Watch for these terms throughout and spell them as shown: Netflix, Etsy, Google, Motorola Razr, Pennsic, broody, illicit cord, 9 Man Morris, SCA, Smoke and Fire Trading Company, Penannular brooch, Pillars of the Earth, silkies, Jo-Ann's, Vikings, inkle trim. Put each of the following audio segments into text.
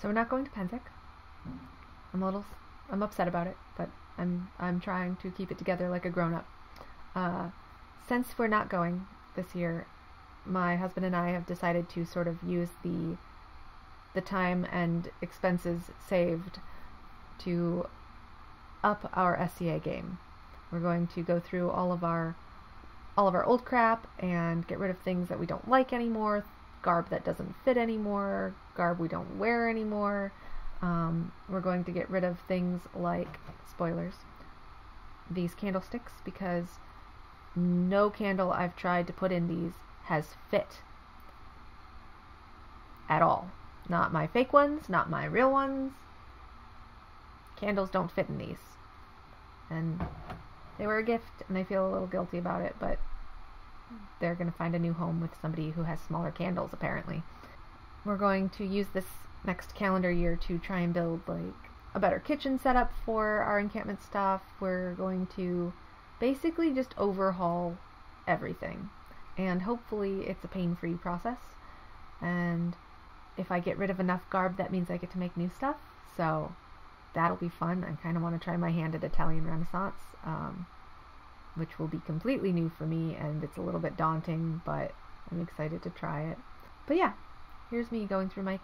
So we're not going to Pennsic. I'm upset about it, but I'm trying to keep it together like a grown-up. Since we're not going this year, my husband and I have decided to sort of use the time and expenses saved to up our SCA game. We're going to go through all of our old crap and get rid of things that we don't like anymore, garb that doesn't fit anymore, garb we don't wear anymore. We're going to get rid of things like, spoilers, these candlesticks, because no candle I've tried to put in these has fit at all. Not my fake ones, not my real ones. Candles don't fit in these. And they were a gift, and I feel a little guilty about it, but they're going to find a new home with somebody who has smaller candles, apparently. We're going to use this next calendar year to try and build like a better kitchen setup for our encampment stuff. We're going to basically just overhaul everything, and hopefully it's a pain-free process. And if I get rid of enough garb, that means I get to make new stuff, so that'll be fun. I kind of want to try my hand at Italian Renaissance, which will be completely new for me, and it's a little bit daunting, but I'm excited to try it. But yeah, here's me going through my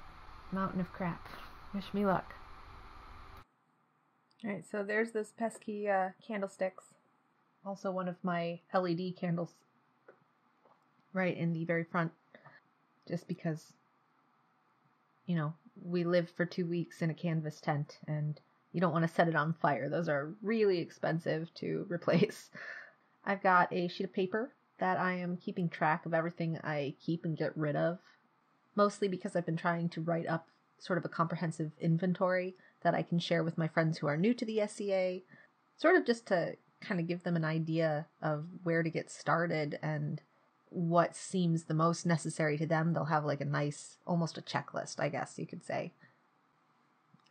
mountain of crap. Wish me luck. Alright, so there's those pesky candlesticks. Also one of my LED candles right in the very front, just because, you know, we lived for 2 weeks in a canvas tent and you don't want to set it on fire. Those are really expensive to replace. I've got a sheet of paper that I am keeping track of everything I keep and get rid of, mostly because I've been trying to write up sort of a comprehensive inventory that I can share with my friends who are new to the SCA, sort of just to kind of give them an idea of where to get started and what seems the most necessary to them. They'll have like a nice, almost a checklist, I guess you could say.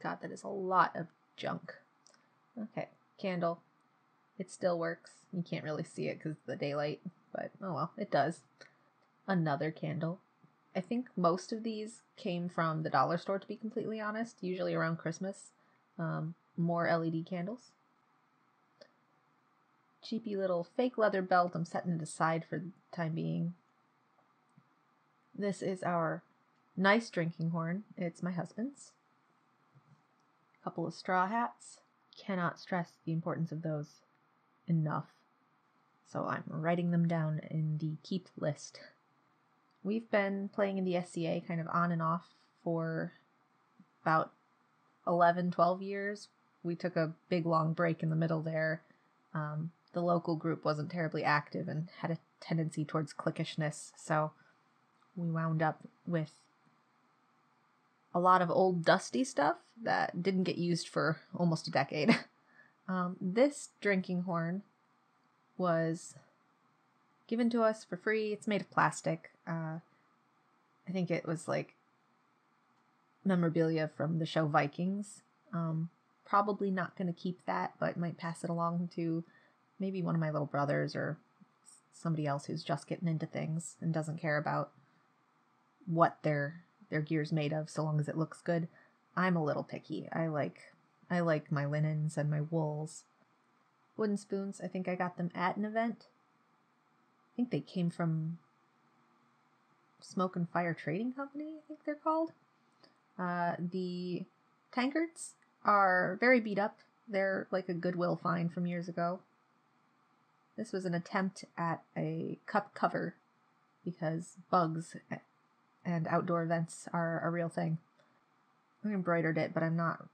God, that is a lot of junk. Okay, candle. It still works. You can't really see it because of the daylight, but oh well, it does. Another candle. I think most of these came from the dollar store, to be completely honest, usually around Christmas. More LED candles. Cheapy little fake leather belt. I'm setting it aside for the time being. This is our nice drinking horn. It's my husband's. A couple of straw hats. Cannot stress the importance of those enough. So I'm writing them down in the keep list. We've been playing in the SCA kind of on and off for about 11, 12 years. We took a big long break in the middle there. The local group wasn't terribly active and had a tendency towards cliquishness, so we wound up with a lot of old dusty stuff that didn't get used for almost a decade. This drinking horn was given to us for free. It's made of plastic. I think it was like memorabilia from the show Vikings. Probably not going to keep that, but might pass it along to maybe one of my little brothers or somebody else who's just getting into things and doesn't care about what their gear's made of, so long as it looks good. I'm a little picky. I like my linens and my wools. Wooden spoons, I think I got them at an event. I think they came from Smoke and Fire Trading Company, I think they're called. The tankards are very beat up. They're like a Goodwill find from years ago. This was an attempt at a cup cover because bugs and outdoor events are a real thing. I embroidered it, but I'm not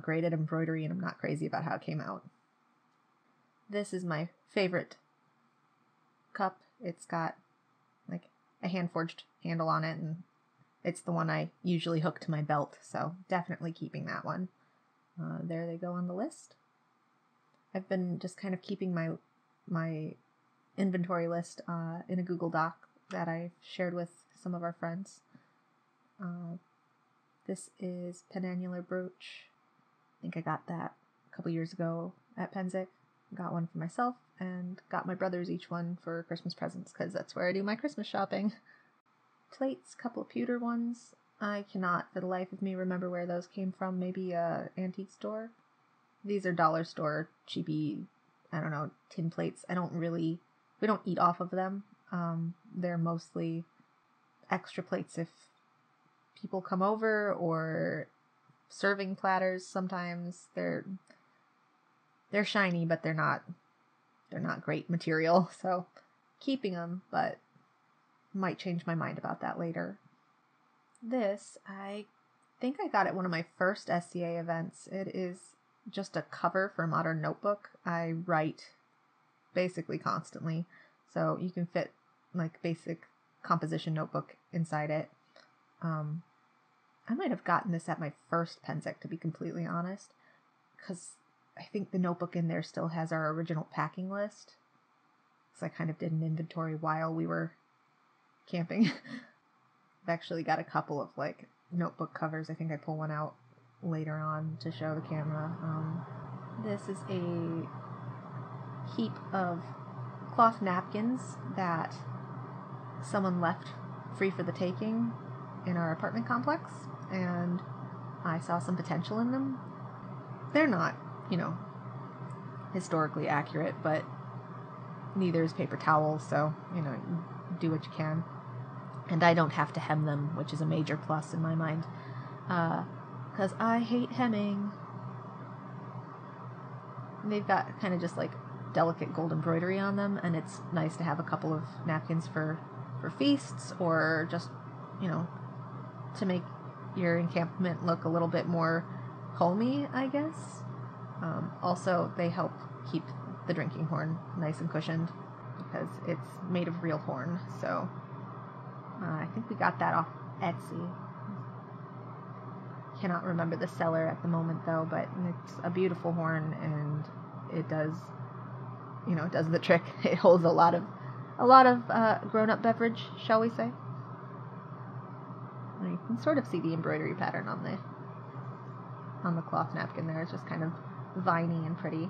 great at embroidery, and I'm not crazy about how it came out. This is my favorite cup. It's got like a hand forged handle on it, and it's the one I usually hook to my belt, so definitely keeping that one. There they go on the list. I've been just kind of keeping my inventory list in a Google Doc that I've shared with some of our friends. This is Penannular brooch. I think I got that a couple years ago at Pennsic. Got one for myself and got my brothers each one for Christmas presents, because that's where I do my Christmas shopping. Plates, couple of pewter ones. I cannot for the life of me remember where those came from. Maybe an antique store? These are dollar store, cheapy, I don't know, tin plates. I don't really, we don't eat off of them. They're mostly extra plates if people come over, or serving platters sometimes. They're shiny, but they're not great material, so keeping them, but might change my mind about that later. This, I think I got at one of my first SCA events. It is just a cover for a modern notebook. I write basically constantly, so you can fit like basic composition notebook inside it. I might have gotten this at my first Pennsic, to be completely honest, because I think the notebook in there still has our original packing list, because I kind of did an inventory while we were camping. I've actually got a couple of like notebook covers. I think I pull one out later on to show the camera. This is a heap of cloth napkins that someone left free for the taking in our apartment complex, and I saw some potential in them. They're not, you know, historically accurate, but neither is paper towels, so, you know, do what you can. And I don't have to hem them, which is a major plus in my mind, because I hate hemming. And they've got kind of just like delicate gold embroidery on them, and it's nice to have a couple of napkins for feasts, or just, you know, to make your encampment look a little bit more homey, I guess. Also, they help keep the drinking horn nice and cushioned, because it's made of real horn, so I think we got that off Etsy. Cannot remember the seller at the moment, though, but it's a beautiful horn, and it does, you know, it does the trick. It holds a lot of grown-up beverage, shall we say. And you can sort of see the embroidery pattern on the cloth napkin there. It's just kind of viney and pretty.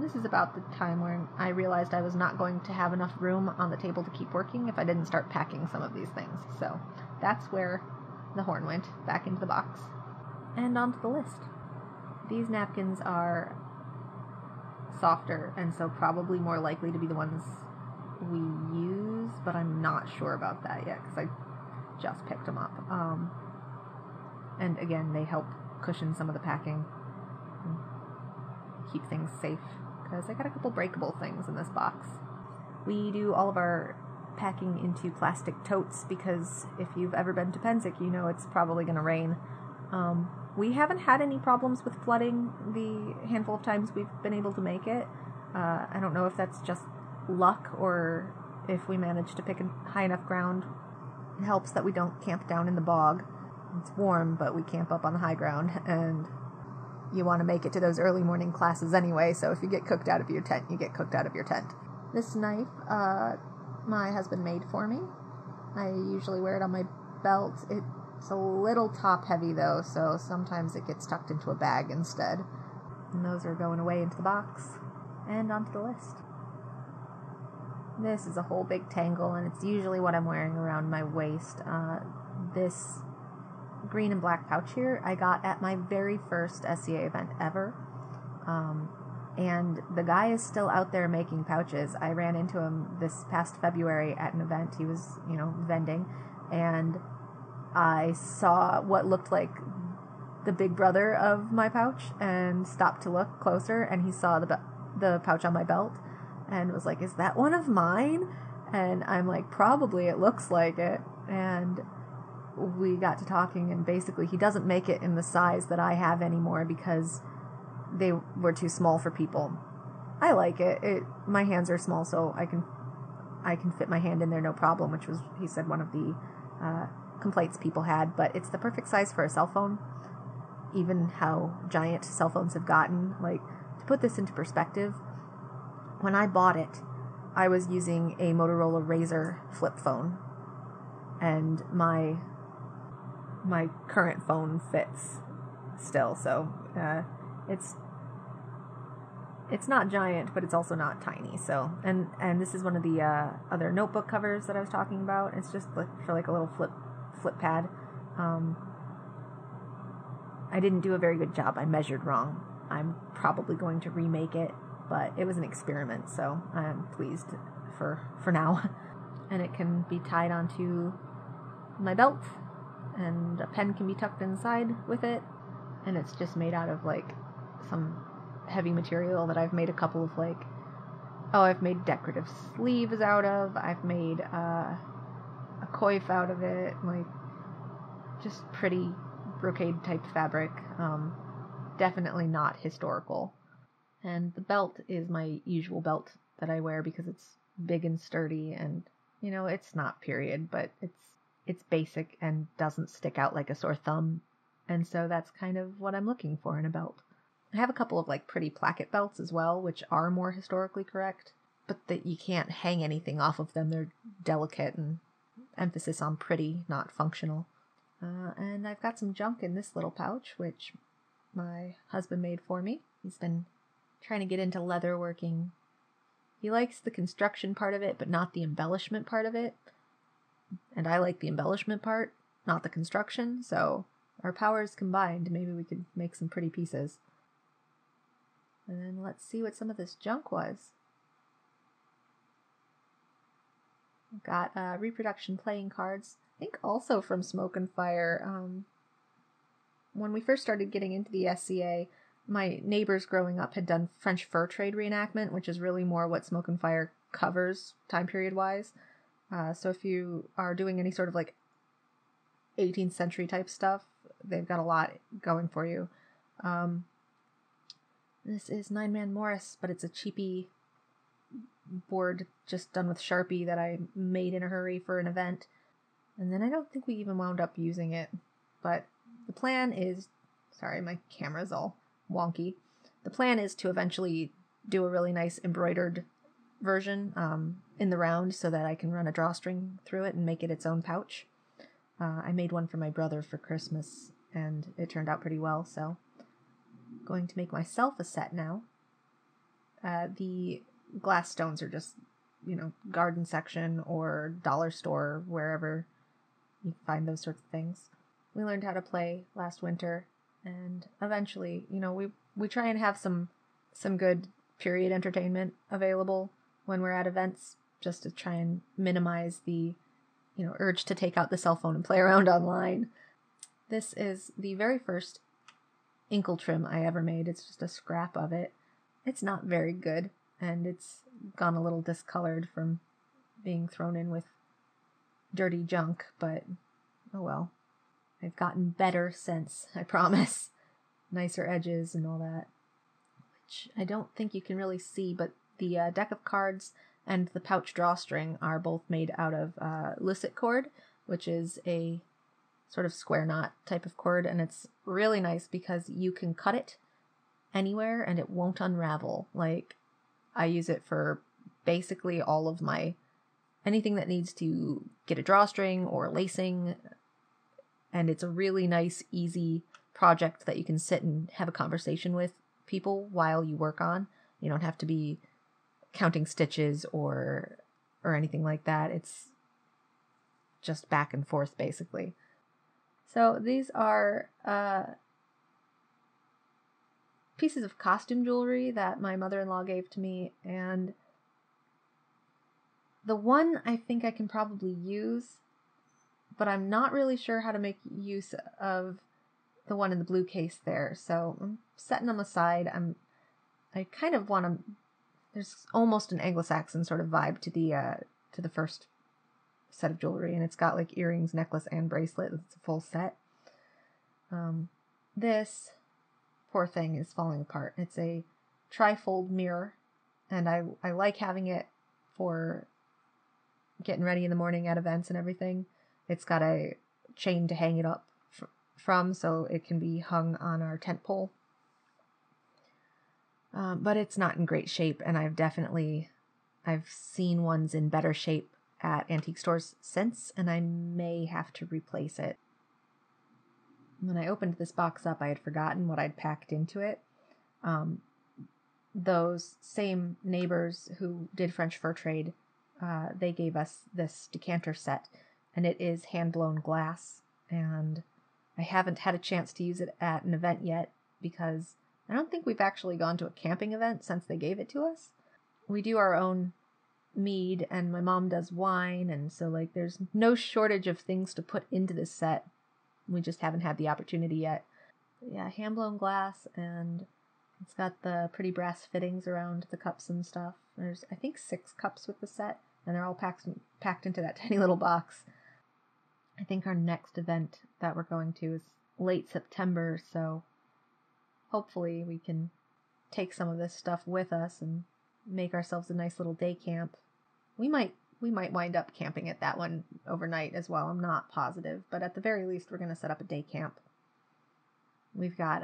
This is about the time when I realized I was not going to have enough room on the table to keep working if I didn't start packing some of these things. So that's where the horn went, back into the box. And onto the list. These napkins are softer, and so probably more likely to be the ones we use, but I'm not sure about that yet, because I just picked them up. And again, they help cushion some of the packing and keep things safe, because I got a couple breakable things in this box. We do all of our packing into plastic totes, because if you've ever been to Pennsic, you know it's probably going to rain. We haven't had any problems with flooding the handful of times we've been able to make it. I don't know if that's just luck, or if we manage to pick high enough ground. It helps that we don't camp down in the bog. It's warm, but we camp up on the high ground, and you want to make it to those early morning classes anyway, so if you get cooked out of your tent, you get cooked out of your tent. This knife, my husband made for me. I usually wear it on my belt. It's a little top-heavy, though, so sometimes it gets tucked into a bag instead. And those are going away into the box. And onto the list. This is a whole big tangle, and it's usually what I'm wearing around my waist. This green and black pouch here I got at my very first SCA event ever, and the guy is still out there making pouches. I ran into him this past February at an event. He was, you know, vending, and I saw what looked like the big brother of my pouch and stopped to look closer, and he saw the pouch on my belt and was like, "Is that one of mine?" And I'm like, "Probably, it looks like it." And we got to talking, and basically he doesn't make it in the size that I have anymore, because they were too small for people. I like it. My hands are small, so I can fit my hand in there no problem, which was, he said, one of the complaints people had, but it's the perfect size for a cell phone. Even how giant cell phones have gotten, like, to put this into perspective, when I bought it, I was using a Motorola Razr flip phone, and my current phone fits still, so it's not giant, but it's also not tiny. So and this is one of the other notebook covers that I was talking about. It's just like for like a little flip flip pad. I didn't do a very good job. I measured wrong. I'm probably going to remake it, but it was an experiment, so I'm pleased for now. And it can be tied onto my belt, and a pen can be tucked inside with it, and it's just made out of, like, some heavy material that I've made a couple of, like, I've made decorative sleeves out of, I've made a coif out of it, like, just pretty brocade type fabric, definitely not historical. And the belt is my usual belt that I wear because it's big and sturdy, and, you know, it's not period, but it's basic and doesn't stick out like a sore thumb, and so that's kind of what I'm looking for in a belt. I have a couple of, like, pretty placket belts as well, which are more historically correct, but that you can't hang anything off of them. They're delicate and emphasis on pretty, not functional. And I've got some junk in this little pouch, which my husband made for me. He's been trying to get into leather working. He likes the construction part of it, but not the embellishment part of it. And I like the embellishment part, not the construction, so our powers combined, maybe we could make some pretty pieces. And then let's see what some of this junk was. I've got reproduction playing cards, I think also from Smoke and Fire. When we first started getting into the SCA, my neighbors growing up had done French fur trade reenactment, which is really more what Smoke and Fire covers time period-wise. So if you are doing any sort of, like, 18th century type stuff, they've got a lot going for you. This is 9 Man Morris, but it's a cheapy board just done with Sharpie that I made in a hurry for an event. And then I don't think we even wound up using it. But the plan is... Sorry, my camera's all wonky. The plan is to eventually do a really nice embroidered version in the round so that I can run a drawstring through it and make it its own pouch. I made one for my brother for Christmas, and it turned out pretty well, so... Going to make myself a set now. The glass stones are just, you know, garden section or dollar store, wherever you find those sorts of things. We learned how to play last winter, and eventually, you know, we try and have some good period entertainment available when we're at events, just to try and minimize the, you know, urge to take out the cell phone and play around online. This is the very first inkle trim I ever made. It's just a scrap of it. It's not very good, and it's gone a little discolored from being thrown in with dirty junk, but oh well. I've gotten better since, I promise. Nicer edges and all that, which I don't think you can really see, but the deck of cards and the pouch drawstring are both made out of illicit cord, which is a sort of square knot type of cord, and it's really nice because you can cut it anywhere and it won't unravel. Like, I use it for basically all of my anything that needs to get a drawstring or lacing, and it's a really nice, easy project that you can sit and have a conversation with people while you work on. You don't have to be counting stitches or anything like that. It's just back and forth, basically. So these are pieces of costume jewelry that my mother-in-law gave to me, and the one I think I can probably use, but I'm not really sure how to make use of the one in the blue case there, so I'm setting them aside. I kind of want to... There's almost an Anglo-Saxon sort of vibe to the first set of jewelry, and it's got, like, earrings, necklace, and bracelet. It's a full set. This poor thing is falling apart. It's a trifold mirror, and I like having it for getting ready in the morning at events and everything. It's got a chain to hang it up from, so it can be hung on our tent pole. But it's not in great shape, and I've seen ones in better shape at antique stores since, and I may have to replace it. When I opened this box up, I had forgotten what I'd packed into it. Those same neighbors who did French fur trade, they gave us this decanter set and it is hand-blown glass, and I haven't had a chance to use it at an event yet because I don't think we've actually gone to a camping event since they gave it to us. We do our own mead, and my mom does wine, and so, like, there's no shortage of things to put into this set. We just haven't had the opportunity yet. But yeah, hand-blown glass, and it's got the pretty brass fittings around the cups and stuff. There's, I think, 6 cups with the set, and they're all packed into that tiny little box. I think our next event that we're going to is late September, so hopefully we can take some of this stuff with us and make ourselves a nice little day camp. We might wind up camping at that one overnight as well. I'm not positive, but at the very least, we're going to set up a day camp. We've got,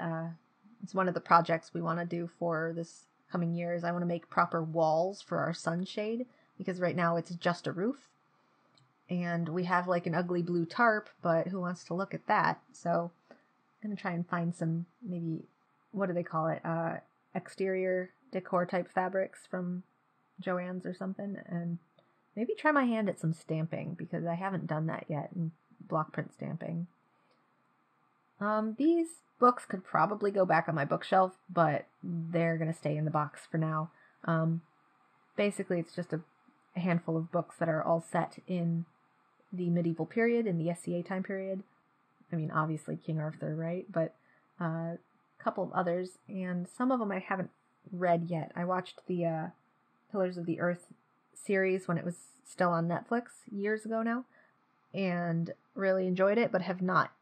it's one of the projects we want to do for this coming year is I want to make proper walls for our sunshade, because right now it's just a roof. And we have like an ugly blue tarp, but who wants to look at that? So I'm going to try and find some, maybe, what do they call it? Exterior decor type fabrics from Jo-Ann's or something. And maybe try my hand at some stamping, because I haven't done that yet, in block print stamping. These books could probably go back on my bookshelf, but they're going to stay in the box for now. Basically, it's just a handful of books that are all set in the medieval period, in the SCA time period. I mean, obviously King Arthur, right? But a couple of others, and some of them I haven't read yet. I watched the Pillars of the Earth series when it was still on Netflix years ago now, and really enjoyed it, but have not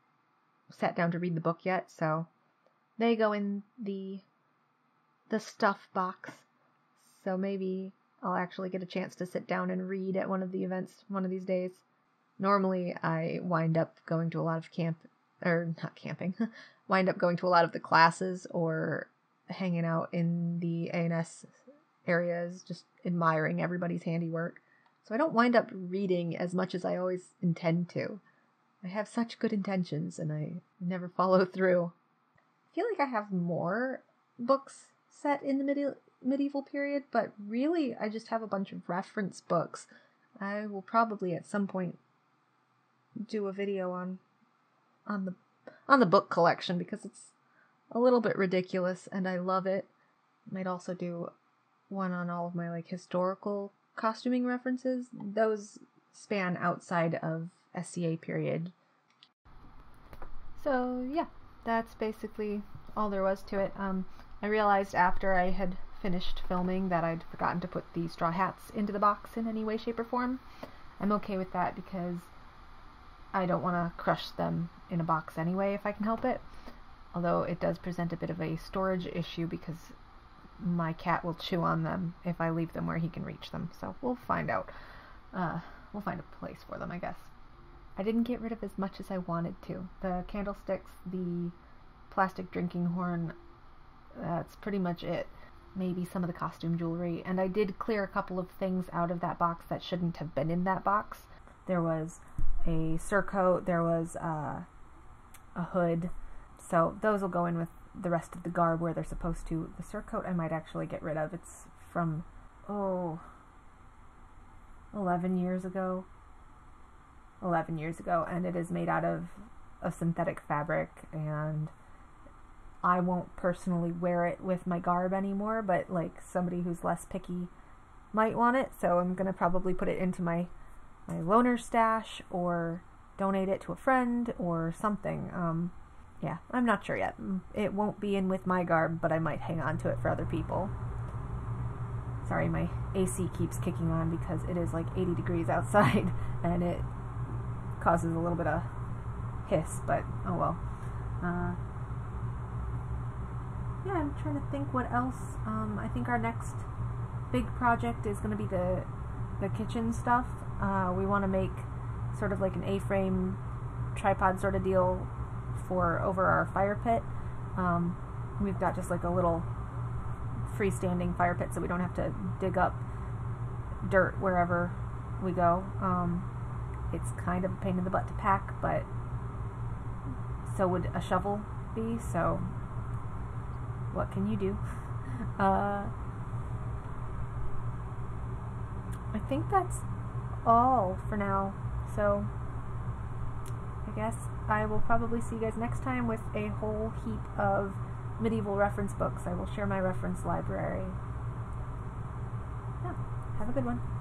sat down to read the book yet, so they go in the stuff box. So maybe I'll actually get a chance to sit down and read at one of the events one of these days. Normally I wind up going to a lot of wind up going to a lot of the classes or hanging out in the A&S areas, just admiring everybody's handiwork. So I don't wind up reading as much as I always intend to. I have such good intentions and I never follow through. I feel like I have more books set in the medieval period, but really I just have a bunch of reference books. I will probably at some point do a video on the book collection, because it's a little bit ridiculous and I love it. I might also do one on all of my like historical costuming references. Those span outside of SCA period. So yeah, that's basically all there was to it. I realized after I had finished filming that I'd forgotten to put the straw hats into the box in any way, shape, or form. I'm okay with that because I don't want to crush them in a box anyway if I can help it. Although it does present a bit of a storage issue because my cat will chew on them if I leave them where he can reach them. So we'll find out. We'll find a place for them, I guess. I didn't get rid of as much as I wanted to. The candlesticks, the plastic drinking horn, that's pretty much it. Maybe some of the costume jewelry. And I did clear a couple of things out of that box that shouldn't have been in that box. There was a surcoat, there was a hood. So those will go in with the rest of the garb where they're supposed to. The surcoat I might actually get rid of. It's from, 11 years ago, and it is made out of a synthetic fabric, and I won't personally wear it with my garb anymore, but like somebody who's less picky might want it, so I'm gonna probably put it into my loaner stash or donate it to a friend or something. Yeah, I'm not sure yet. It won't be in with my garb, but I might hang on to it for other people. Sorry, my AC keeps kicking on because it is like 80 degrees outside and it causes a little bit of hiss, but oh well. Yeah, I'm trying to think what else. I think our next big project is going to be the kitchen stuff. We want to make sort of like an A-frame tripod sort of deal for over our fire pit. We've got just like a little freestanding fire pit so we don't have to dig up dirt wherever we go. It's kind of a pain in the butt to pack, but so would a shovel be, so what can you do? I think that's all for now, so I guess I will probably see you guys next time with a whole heap of medieval reference books. I will share my reference library. Yeah, have a good one.